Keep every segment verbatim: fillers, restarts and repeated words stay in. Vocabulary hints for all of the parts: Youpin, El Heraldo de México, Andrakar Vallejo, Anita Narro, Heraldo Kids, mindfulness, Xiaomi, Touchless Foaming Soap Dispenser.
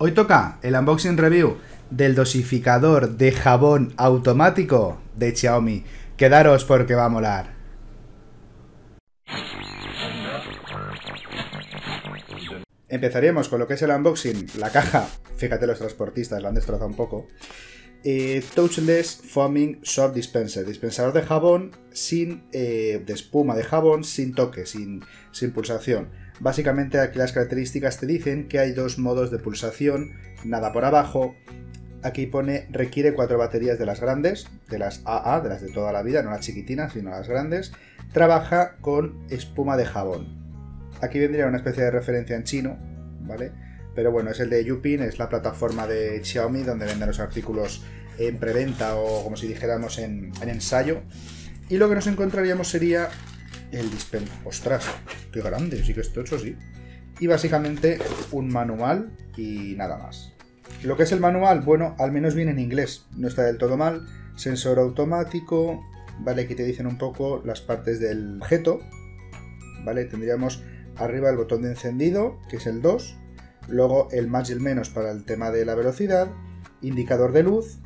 Hoy toca el unboxing review del dosificador de jabón automático de Xiaomi. Quedaros porque va a molar. Empezaríamos con lo que es el unboxing, la caja. Fíjate, los transportistas la han destrozado un poco. Eh, Touchless Foaming Soap Dispenser, dispensador de jabón sin eh, de espuma de jabón, sin toque, sin, sin pulsación. Básicamente aquí las características te dicen que hay dos modos de pulsación, nada por abajo. Aquí pone requiere cuatro baterías de las grandes, de las A A, de las de toda la vida, no las chiquitinas sino las grandes. Trabaja con espuma de jabón. Aquí vendría una especie de referencia en chino, ¿vale? Pero bueno, es el de Youpin, es la plataforma de Xiaomi donde venden los artículos en preventa o como si dijéramos en, en ensayo. Y lo que nos encontraríamos sería el dispensador. ¡Ostras! ¡Qué grande! Sí que es tocho, sí. Y básicamente un manual y nada más. Lo que es el manual, bueno, al menos viene en inglés, no está del todo mal. Sensor automático, ¿vale? Aquí te dicen un poco las partes del objeto, ¿vale? Tendríamos arriba el botón de encendido, que es el dos. Luego el más y el menos para el tema de la velocidad, indicador de luz,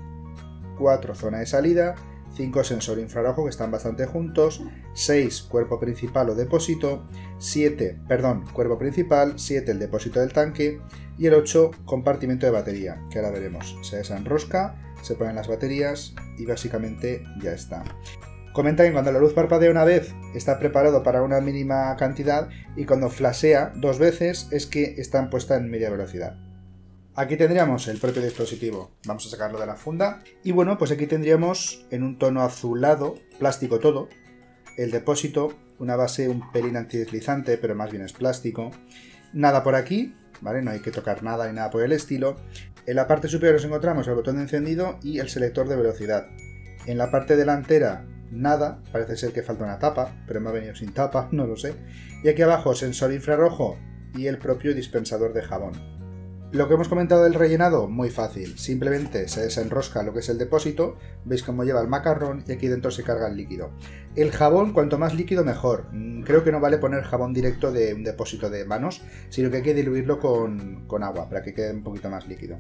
cuatro zona de salida, cinco sensor infrarrojo que están bastante juntos, seis cuerpo principal o depósito, siete, perdón, cuerpo principal, siete el depósito del tanque y el ocho compartimento de batería, que ahora veremos. Se desenrosca, se ponen las baterías y básicamente ya está. Comenta que cuando la luz parpadea una vez está preparado para una mínima cantidad y cuando flashea dos veces es que está puesta en media velocidad. Aquí tendríamos el propio dispositivo, vamos a sacarlo de la funda y bueno, pues aquí tendríamos en un tono azulado, plástico todo, el depósito, una base un pelín antideslizante pero más bien es plástico, nada por aquí, ¿vale? No hay que tocar nada ni nada por el estilo. En la parte superior nos encontramos el botón de encendido y el selector de velocidad. En la parte delantera nada, parece ser que falta una tapa, pero me ha venido sin tapa, no lo sé. Y aquí abajo sensor infrarrojo y el propio dispensador de jabón. Lo que hemos comentado del rellenado, muy fácil, simplemente se desenrosca lo que es el depósito, veis cómo lleva el macarrón y aquí dentro se carga el líquido. El jabón, cuanto más líquido mejor, creo que no vale poner jabón directo de un depósito de manos, sino que hay que diluirlo con, con agua para que quede un poquito más líquido.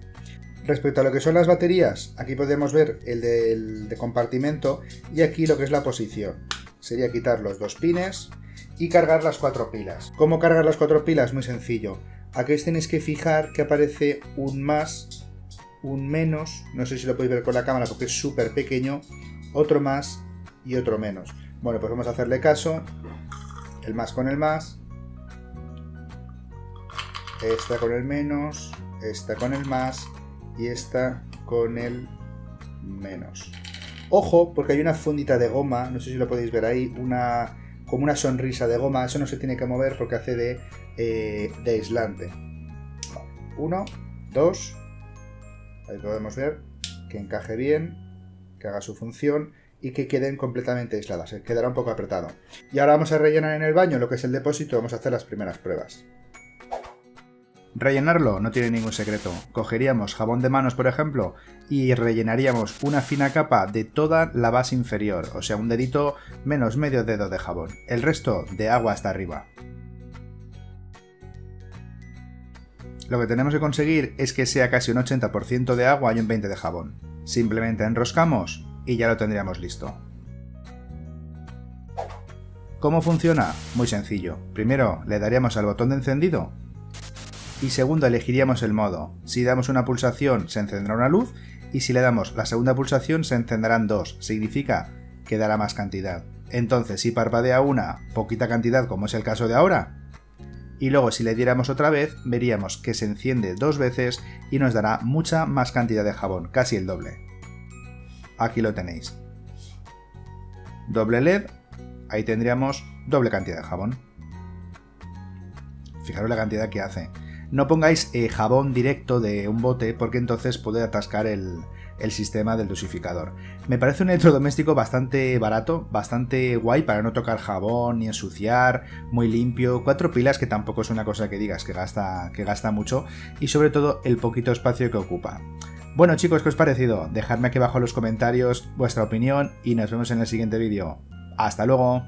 Respecto a lo que son las baterías, aquí podemos ver el del de compartimento y aquí lo que es la posición. Sería quitar los dos pines y cargar las cuatro pilas. ¿Cómo cargar las cuatro pilas? Muy sencillo. Aquí os tenéis que fijar que aparece un más, un menos, no sé si lo podéis ver con la cámara porque es súper pequeño, otro más y otro menos. Bueno, pues vamos a hacerle caso, el más con el más, esta con el menos, esta con el más y esta con el menos. Ojo, porque hay una fundita de goma, no sé si lo podéis ver ahí, una como una sonrisa de goma, eso no se tiene que mover porque hace de, eh, de aislante. Vale, uno, dos, ahí podemos ver que encaje bien, que haga su función y que queden completamente aisladas, se quedará un poco apretado. Y ahora vamos a rellenar en el baño lo que es el depósito, vamos a hacer las primeras pruebas. Rellenarlo no tiene ningún secreto, cogeríamos jabón de manos por ejemplo y rellenaríamos una fina capa de toda la base inferior, o sea un dedito menos medio dedo de jabón, el resto de agua hasta arriba. Lo que tenemos que conseguir es que sea casi un ochenta por ciento de agua y un veinte por ciento de jabón, simplemente enroscamos y ya lo tendríamos listo. ¿Cómo funciona? Muy sencillo, primero le daríamos al botón de encendido y segundo elegiríamos el modo. Si damos una pulsación se encenderá una luz y si le damos la segunda pulsación se encenderán dos, significa que dará más cantidad. Entonces si parpadea una, poquita cantidad como es el caso de ahora, y luego si le diéramos otra vez veríamos que se enciende dos veces y nos dará mucha más cantidad de jabón, casi el doble. Aquí lo tenéis. Doble L E D, ahí tendríamos doble cantidad de jabón. Fijaros la cantidad que hace. No pongáis eh, jabón directo de un bote porque entonces puede atascar el, el sistema del dosificador. Me parece un electrodoméstico bastante barato, bastante guay para no tocar jabón ni ensuciar, muy limpio, cuatro pilas que tampoco es una cosa que digas que gasta, que gasta mucho y sobre todo el poquito espacio que ocupa. Bueno chicos, ¿qué os ha parecido? Dejadme aquí abajo en los comentarios vuestra opinión y nos vemos en el siguiente vídeo. ¡Hasta luego!